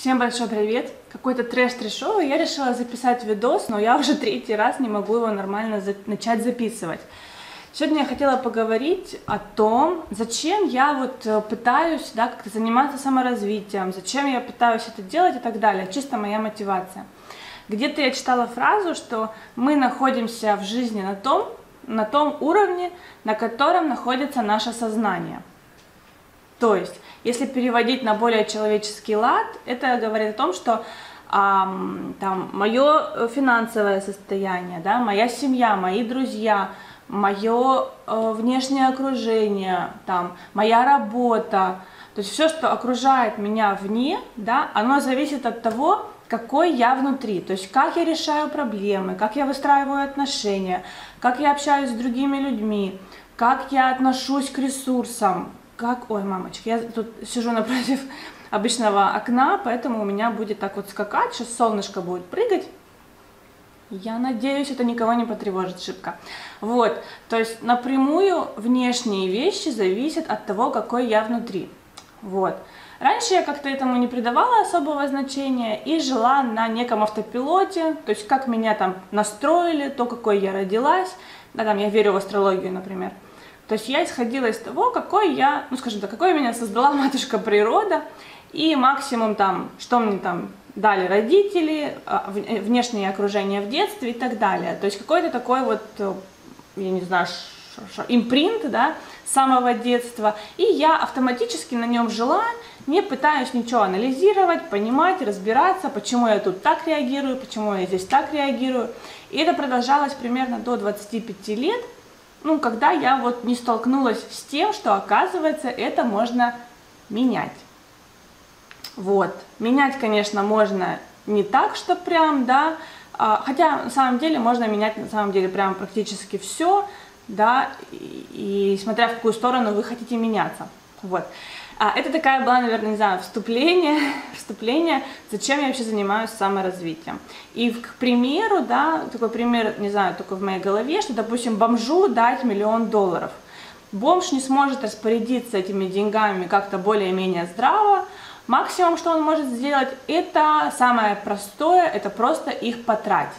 Всем большой привет! Какой-то трэш трэшовый, я решила записать видос, но я уже третий раз не могу его нормально начать записывать. Сегодня я хотела поговорить о том, зачем я вот пытаюсь как-то заниматься саморазвитием, зачем я пытаюсь это делать и так далее, чисто моя мотивация. Где-то я читала фразу, что мы находимся в жизни на том уровне, на котором находится наше сознание. То есть, если переводить на более человеческий лад, это говорит о том, что мое финансовое состояние, моя семья, мои друзья, мое внешнее окружение, моя работа, то есть все, что окружает меня вне, оно зависит от того, какой я внутри, то есть как я решаю проблемы, как я выстраиваю отношения, как я общаюсь с другими людьми, как я отношусь к ресурсам. Ой, мамочки, я тут сижу напротив обычного окна, поэтому у меня будет так вот скакать, сейчас солнышко будет прыгать. Я надеюсь, это никого не потревожит шибко. Вот, то есть напрямую внешние вещи зависят от того, какой я внутри. Вот. Раньше я как-то этому не придавала особого значения и жила на неком автопилоте, то есть как меня настроили, то, какой я родилась. Я верю в астрологию, например. То есть я исходила из того, какой я, какой меня создала матушка природа, и максимум что мне дали родители, внешнее окружение в детстве и так далее. То есть какой-то такой вот, я не знаю, импринт, с самого детства, и я автоматически на нем жила, не пытаюсь ничего анализировать, понимать, разбираться, почему я тут так реагирую, почему я здесь так реагирую. И это продолжалось примерно до 25 лет. Когда я вот не столкнулась с тем, что, оказывается, это можно менять. Вот. Менять, конечно, можно не так, что прям, хотя на самом деле можно менять прям практически все, и смотря в какую сторону вы хотите меняться. Вот. Это такая была, наверное, не знаю, вступление, зачем я вообще занимаюсь саморазвитием. И, к примеру, такой пример, не знаю, только в моей голове, что, допустим, бомжу дать $1 000 000. Бомж не сможет распорядиться этими деньгами как-то более-менее здраво. Максимум, что он может сделать, это самое простое, это просто их потратить.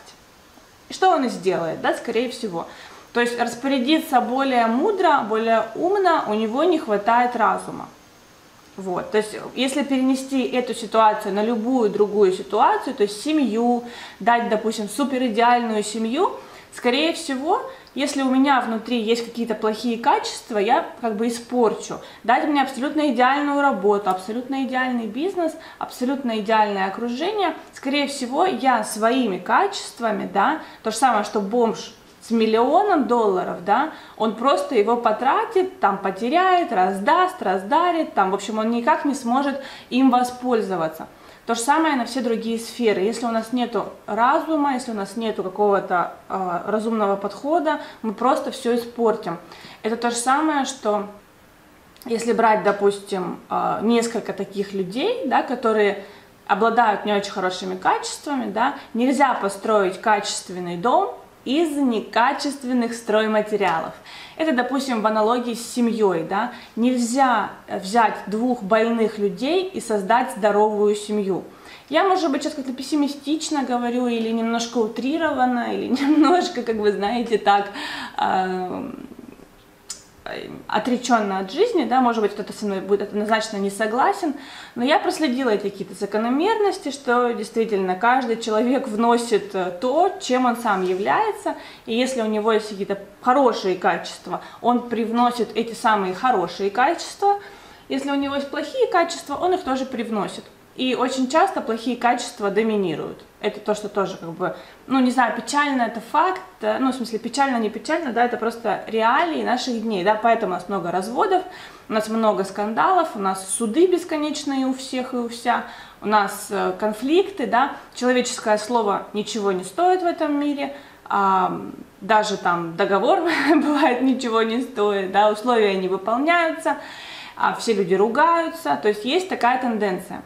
Что он и сделает, скорее всего. То есть распорядиться более мудро, более умно у него не хватает разума. Вот. То есть, если перенести эту ситуацию на любую другую ситуацию, то есть семью, дать, допустим, суперидеальную семью, скорее всего, если у меня внутри есть какие-то плохие качества, я испорчу. Дать мне абсолютно идеальную работу, абсолютно идеальный бизнес, абсолютно идеальное окружение, скорее всего, я своими качествами, то же самое, что бомж с $1 000 000, он просто его потратит, потеряет, раздаст, раздарит, в общем, он никак не сможет им воспользоваться. То же самое на все другие сферы. Если у нас нету разума, если у нас нету какого-то разумного подхода, мы просто все испортим. Это то же самое, что если брать, допустим, несколько таких людей, которые обладают не очень хорошими качествами, нельзя построить качественный дом из некачественных стройматериалов. Это, допустим, в аналогии с семьей. Нельзя взять двух больных людей и создать здоровую семью. Я, может быть, сейчас как-то пессимистично говорю, или немножко утрированно, или немножко, как вы знаете, так отреченно от жизни, может быть, кто-то со мной будет однозначно не согласен, но я проследила эти какие-то закономерности, что действительно каждый человек вносит то, чем он сам является, и если у него есть какие-то хорошие качества, он привносит эти самые хорошие качества, если у него есть плохие качества, он их тоже привносит. И очень часто плохие качества доминируют. Это то, что тоже не знаю, печально это факт, в смысле печально, не печально, это просто реалии наших дней, поэтому у нас много разводов, у нас много скандалов, у нас суды бесконечные у всех и у вся, у нас конфликты, человеческое слово ничего не стоит в этом мире, даже договор бывает ничего не стоит, условия не выполняются, все люди ругаются, то есть есть такая тенденция.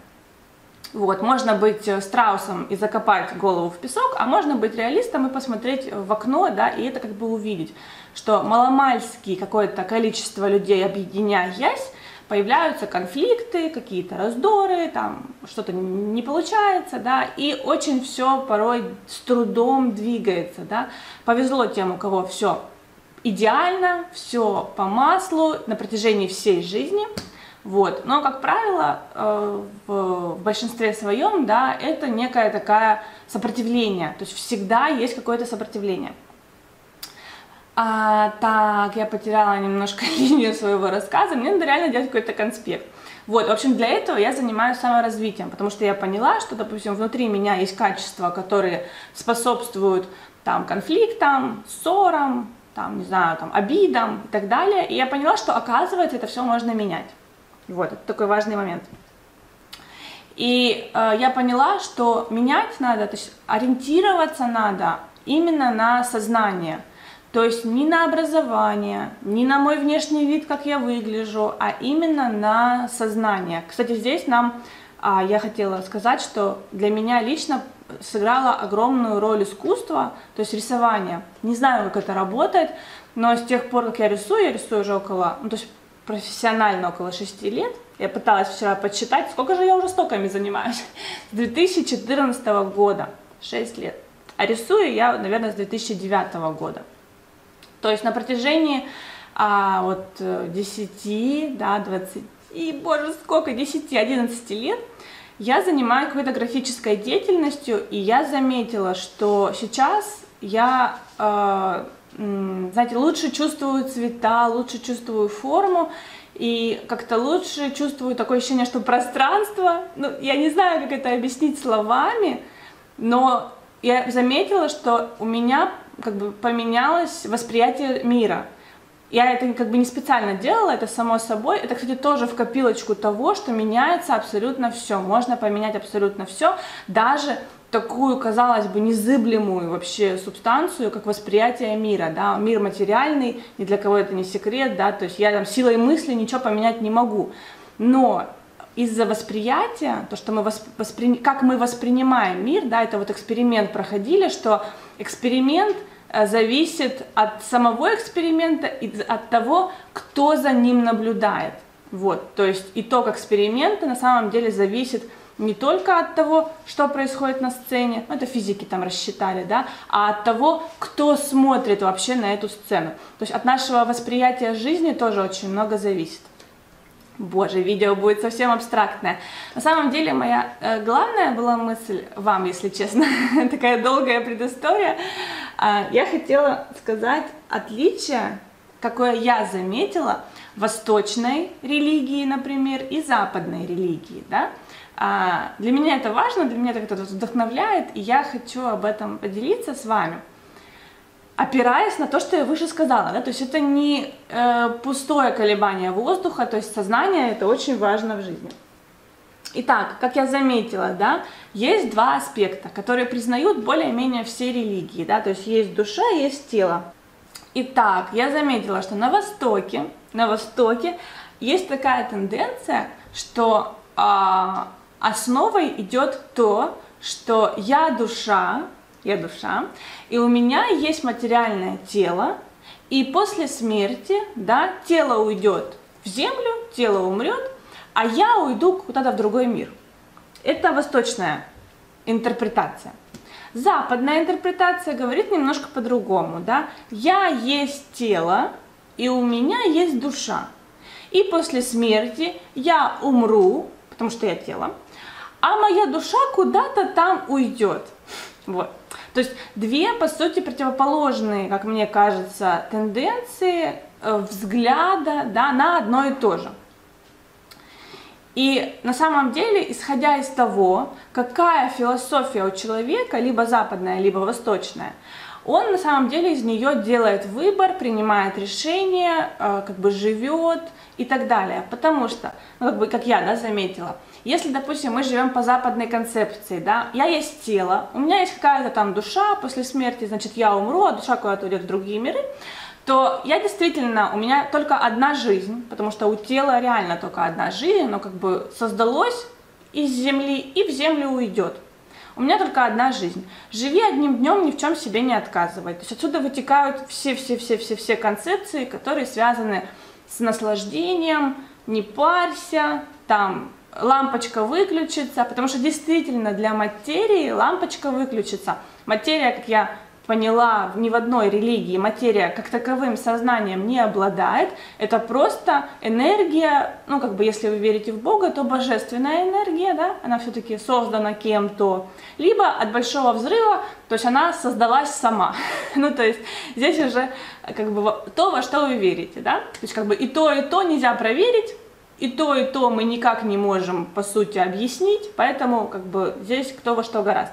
Вот, можно быть страусом и закопать голову в песок, а можно быть реалистом и посмотреть в окно, и это увидеть, что маломальски какое-то количество людей, объединяясь, появляются конфликты, какие-то раздоры, там что-то не получается, да, и очень все порой с трудом двигается, да. Повезло тем, у кого все идеально, все по маслу на протяжении всей жизни. Вот. Но, как правило, в большинстве своем, да, это некое такое сопротивление, то есть всегда есть какое-то сопротивление. Так, я потеряла немножко линию своего рассказа, мне надо реально делать какой-то конспект. Вот, в общем, для этого я занимаюсь саморазвитием, потому что я поняла, что, допустим, внутри меня есть качества, которые способствуют там конфликтам, ссорам, там, не знаю, там, обидам и так далее, и я поняла, что, оказывается, это все можно менять. Вот, это такой важный момент. И я поняла, что менять надо, то есть ориентироваться надо именно на сознание. То есть не на образование, не на мой внешний вид, как я выгляжу, а именно на сознание. Кстати, здесь я хотела сказать, что для меня лично сыграло огромную роль искусство, то есть рисование. Не знаю, как это работает, но с тех пор, как я рисую уже около... Ну, то есть профессионально около 6 лет. Я пыталась вчера подсчитать, сколько же я уже стоками занимаюсь. С 2014 года, 6 лет. А рисую я, наверное, с 2009 года. То есть на протяжении 10, да, 20, и, боже, сколько, 10-11 лет я занимаюсь какой-то графической деятельностью, и я заметила, что сейчас я... знаете, лучше чувствую цвета, лучше чувствую форму и как-то лучше чувствую такое ощущение, что пространство, ну, я не знаю, как это объяснить словами, но я заметила, что у меня как бы поменялось восприятие мира. Я это как бы не специально делала, это само собой. Это, кстати, тоже в копилочку того, что меняется абсолютно все. Можно поменять абсолютно все, даже такую, казалось бы, незыблемую вообще субстанцию, как восприятие мира, да, мир материальный, ни для кого это не секрет, да, то есть я там силой мысли ничего поменять не могу, но из-за восприятия, то, что мы как мы воспринимаем мир, да, это вот эксперимент проходили, что эксперимент зависит от самого эксперимента и от того, кто за ним наблюдает, вот, то есть итог эксперимента на самом деле зависит не только от того, что происходит на сцене, ну, это физики там рассчитали, да, а от того, кто смотрит вообще на эту сцену. То есть от нашего восприятия жизни тоже очень много зависит. Боже, видео будет совсем абстрактное. На самом деле моя главная была мысль вам, если честно, такая долгая предыстория. Я хотела сказать отличие, какое я заметила, восточной религии, например, и западной религии, да. Для меня это важно, для меня это вдохновляет, и я хочу об этом поделиться с вами, опираясь на то, что я выше сказала, да? То есть это не пустое колебание воздуха, то есть сознание, это очень важно в жизни. Итак, как я заметила, да, есть два аспекта, которые признают более-менее все религии, да? То есть есть душа, есть тело. Итак, я заметила, что на Востоке есть такая тенденция, что основой идет то, что я душа, и у меня есть материальное тело, и после смерти, да, тело уйдет в землю, тело умрет, а я уйду куда-то в другой мир. Это восточная интерпретация. Западная интерпретация говорит немножко по-другому, да, я есть тело, и у меня есть душа, и после смерти я умру, потому что я тело, а моя душа куда-то там уйдет. Вот. То есть две, по сути, противоположные, как мне кажется, тенденции взгляда, да, на одно и то же. И на самом деле, исходя из того, какая философия у человека, либо западная, либо восточная, он на самом деле из нее делает выбор, принимает решение, как бы живет и так далее. Потому что, ну, как бы, как я, да, заметила, если, допустим, мы живем по западной концепции, да, я есть тело, у меня есть какая-то там душа, после смерти, значит, я умру, а душа куда-то уйдет в другие миры, то я действительно, у меня только одна жизнь, потому что у тела реально только одна жизнь, оно как бы создалось из земли и в землю уйдет. У меня только одна жизнь. Живи одним днем, ни в чем себе не отказывай. То есть отсюда вытекают все концепции, которые связаны с наслаждением, не парься, там лампочка выключится, потому что действительно для материи лампочка выключится. Материя, как я поняла, ни в одной религии материя как таковым сознанием не обладает, это просто энергия, ну как бы если вы верите в Бога, то божественная энергия, да, она все-таки создана кем-то, либо от большого взрыва, то есть она создалась сама, ну то есть здесь уже как бы то, во что вы верите, да, то есть как бы и то нельзя проверить, и то мы никак не можем по сути объяснить, поэтому как бы здесь кто во что гораздо.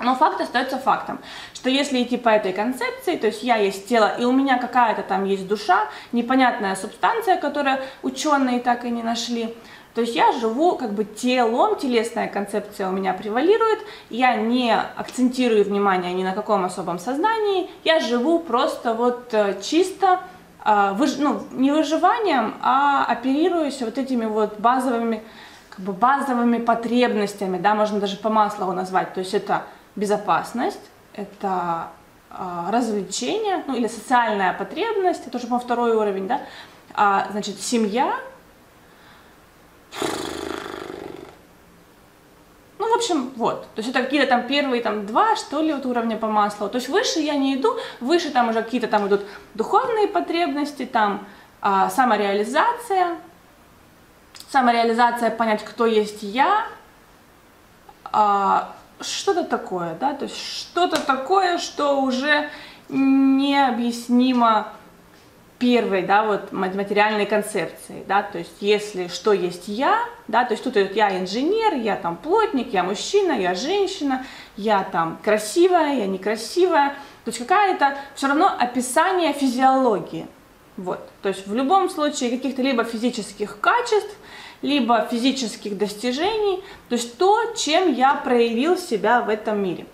Но факт остается фактом, что если идти по этой концепции, то есть я есть тело, и у меня какая-то там есть душа, непонятная субстанция, которую ученые так и не нашли, то есть я живу как бы телом, телесная концепция у меня превалирует, я не акцентирую внимание ни на каком особом сознании, я живу просто вот чисто, ну, не выживанием, а оперируюсь вот этими вот базовыми, как бы базовыми потребностями, да, можно даже по Маслову назвать, то есть это безопасность, это развлечение, ну или социальная потребность, это уже, по-моему, второй уровень, да, значит, семья, ну, в общем, вот, то есть это какие-то там первые там два, что ли, вот уровня по Маслову, то есть выше я не иду, выше там уже какие-то там идут духовные потребности, там самореализация, понять, кто есть я, что-то такое, да, то есть что-то такое, что уже необъяснимо первой, да, вот материальной концепции, да, то есть если что есть я, да, то есть тут идет я инженер, я там плотник, я мужчина, я женщина, я там красивая, я некрасивая, то есть какая-то все равно описание физиологии, вот, то есть в любом случае каких-то либо физических качеств, либо физических достижений, то есть то, чем я проявил себя в этом мире.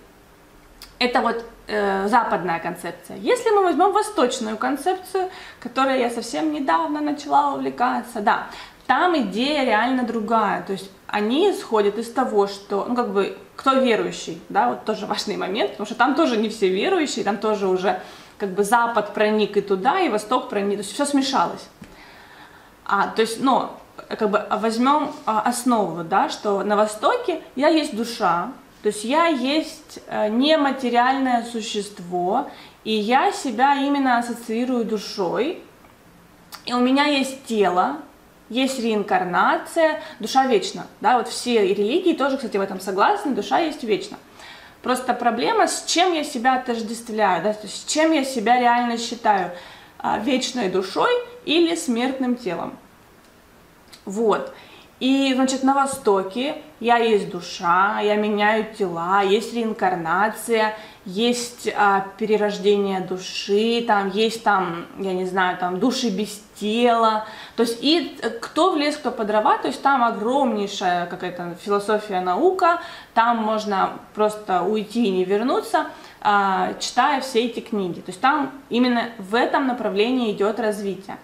Это вот западная концепция. Если мы возьмем восточную концепцию, которой я совсем недавно начала увлекаться, да, там идея реально другая, то есть они исходят из того, что, ну как бы, кто верующий, да, вот тоже важный момент, потому что там тоже не все верующие, там тоже уже как бы Запад проник и туда, и Восток проник, то есть все смешалось. То есть, но как бы возьмем основу, да, что на Востоке я есть душа, то есть я есть нематериальное существо, и я себя именно ассоциирую душой, и у меня есть тело, есть реинкарнация, душа вечна, да, вот все религии тоже, кстати, в этом согласны, душа есть вечна. Просто проблема, с чем я себя отождествляю, да, то есть с чем я себя реально считаю, вечной душой или смертным телом. Вот. И, значит, на Востоке я есть душа, я меняю тела, есть реинкарнация, есть перерождение души, там есть там, я не знаю, там души без тела. То есть и кто в лес, кто по дрова, то есть там огромнейшая какая-то философия, наука, там можно просто уйти и не вернуться, читая все эти книги. То есть там именно в этом направлении идет развитие.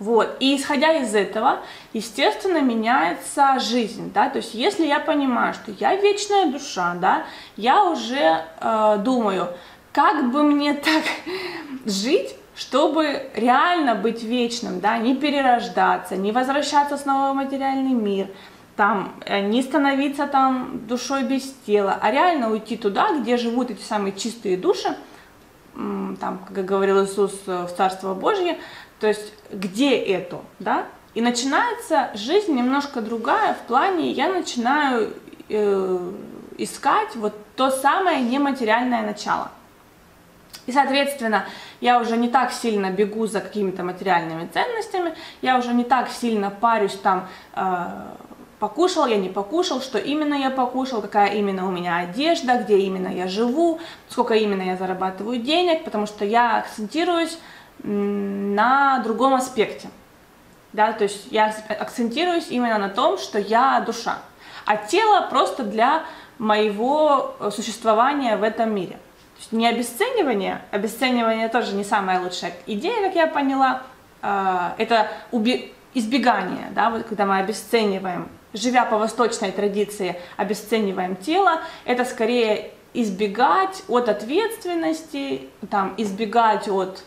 Вот, и исходя из этого, естественно, меняется жизнь, да, то есть если я понимаю, что я вечная душа, да, я уже думаю, как бы мне так жить, чтобы реально быть вечным, да, не перерождаться, не возвращаться снова в материальный мир, там, не становиться там душой без тела, а реально уйти туда, где живут эти самые чистые души, там, как говорил Иисус, в Царство Божье, то есть где это, да? И начинается жизнь немножко другая в плане, я начинаю искать вот то самое нематериальное начало. И, соответственно, я уже не так сильно бегу за какими-то материальными ценностями, я уже не так сильно парюсь там, покушал я, не покушал, что именно я покушал, какая именно у меня одежда, где именно я живу, сколько именно я зарабатываю денег, потому что я акцентируюсь на другом аспекте, да, то есть я акцентируюсь именно на том, что я душа, а тело просто для моего существования в этом мире. То есть не обесценивание, обесценивание тоже не самая лучшая идея, как я поняла, это избегание, да, вот когда мы обесцениваем, живя по восточной традиции, обесцениваем тело, это скорее избегать от ответственности, там, избегать от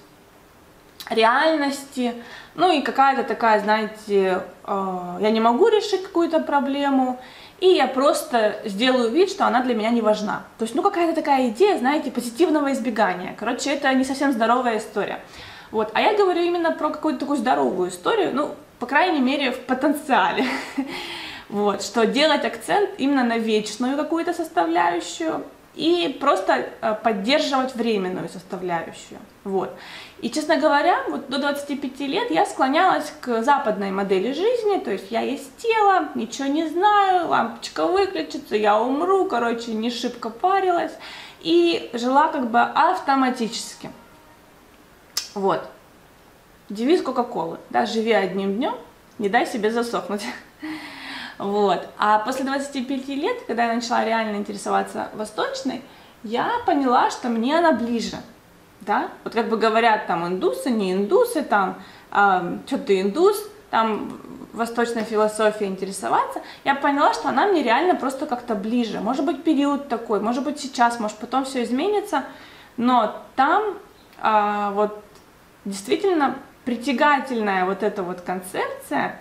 реальности, Ну и какая-то такая, знаете, я не могу решить какую-то проблему, и я просто сделаю вид, что она для меня не важна. То есть, ну какая-то такая идея, знаете, позитивного избегания. Короче, это не совсем здоровая история. Вот. А я говорю именно про какую-то такую здоровую историю, ну, по крайней мере, в потенциале. Вот, что делать акцент именно на вечную какую-то составляющую и просто поддерживать временную составляющую. Вот. И, честно говоря, вот до 25 лет я склонялась к западной модели жизни, то есть я есть тело, ничего не знаю, лампочка выключится, я умру, короче, не шибко парилась и жила как бы автоматически. Вот. Девиз Кока-Колы, да, живи одним днем, не дай себе засохнуть. Вот. А после 25 лет, когда я начала реально интересоваться восточной, я поняла, что мне она ближе, да, вот как бы говорят там индусы, не индусы, там, что ты индус, там восточная философия интересоваться, я поняла, что она мне реально просто как-то ближе, может быть период такой, может быть сейчас, может потом все изменится, но там вот действительно притягательная вот эта вот концепция,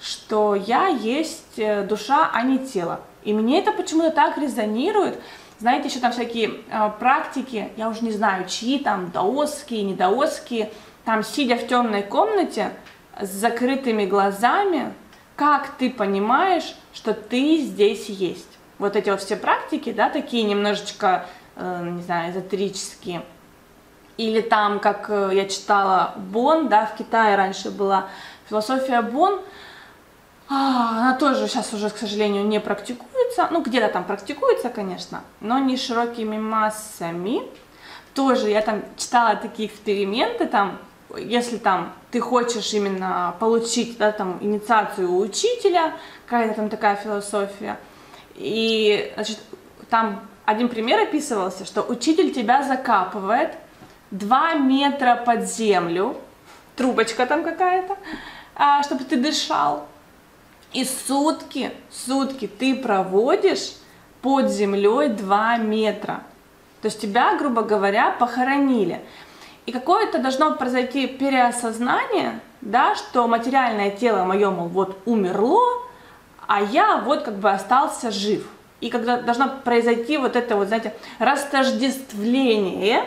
что я есть душа, а не тело. И мне это почему-то так резонирует. Знаете, еще там всякие практики, я уже не знаю, чьи там, даосские, недаосские, там, сидя в темной комнате с закрытыми глазами, как ты понимаешь, что ты здесь есть. Вот эти вот все практики, да, такие немножечко, не знаю, эзотерические. Или там, как я читала, Бон, да, в Китае раньше была философия Бон, она тоже сейчас уже, к сожалению, не практикуется, ну где-то там практикуется, конечно, но не широкими массами. Тоже я там читала такие эксперименты, там, если там ты хочешь именно получить, да, там, инициацию у учителя, какая-то там такая философия, и, значит, там один пример описывался, что учитель тебя закапывает 2 метра под землю, трубочка там какая-то, чтобы ты дышал. И сутки ты проводишь под землей 2 метра. То есть тебя, грубо говоря, похоронили. И какое-то должно произойти переосознание, да, что материальное тело мое, мол, вот умерло, а я вот как бы остался жив. И когда должно произойти вот это вот, знаете, растождествление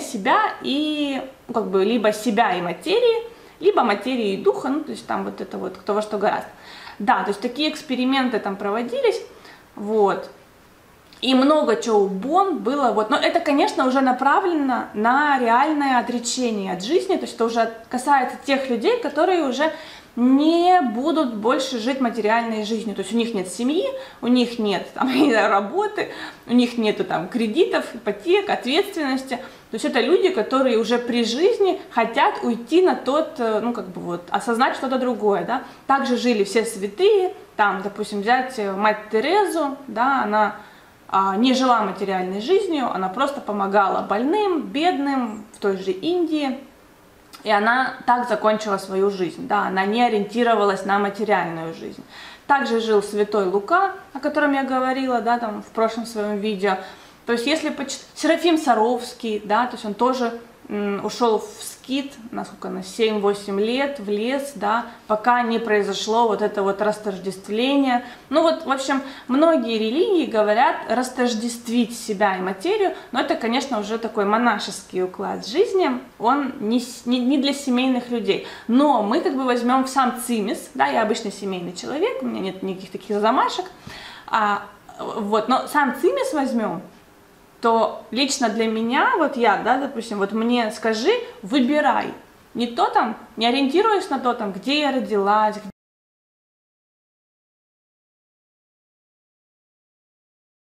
себя и, ну, как бы, либо себя и материи, либо материи и духа, ну, то есть там вот это вот, кто во что гораст. Да, то есть такие эксперименты там проводились, вот. И много чего у Бон было, вот. Но это, конечно, уже направлено на реальное отречение от жизни, то есть это уже касается тех людей, которые уже не будут больше жить материальной жизнью. То есть у них нет семьи, у них нет там, работы, у них нет там, кредитов, ипотек, ответственности. То есть это люди, которые уже при жизни хотят уйти на тот, ну как бы вот, осознать что-то другое. Да? Также жили все святые, там, допустим, взять мать Терезу, да, она не жила материальной жизнью, она просто помогала больным, бедным в той же Индии. И она так закончила свою жизнь, да, она не ориентировалась на материальную жизнь. Также жил святой Лука, о котором я говорила, да, там в прошлом своем видео. То есть если почитать, Серафим Саровский, да, то есть он тоже ушел в скит, насколько на 7-8 лет, в лес, да, пока не произошло вот это вот растождествление. Ну вот, в общем, многие религии говорят растождествить себя и материю, но это, конечно, уже такой монашеский уклад жизни, он не для семейных людей. Но мы как бы возьмем в сам цимис, да, я обычный семейный человек, у меня нет никаких таких замашек, вот, но сам цимис возьмем, то лично для меня, вот я, да, допустим, вот мне скажи, выбирай, не ориентируясь на то, там, где я родилась,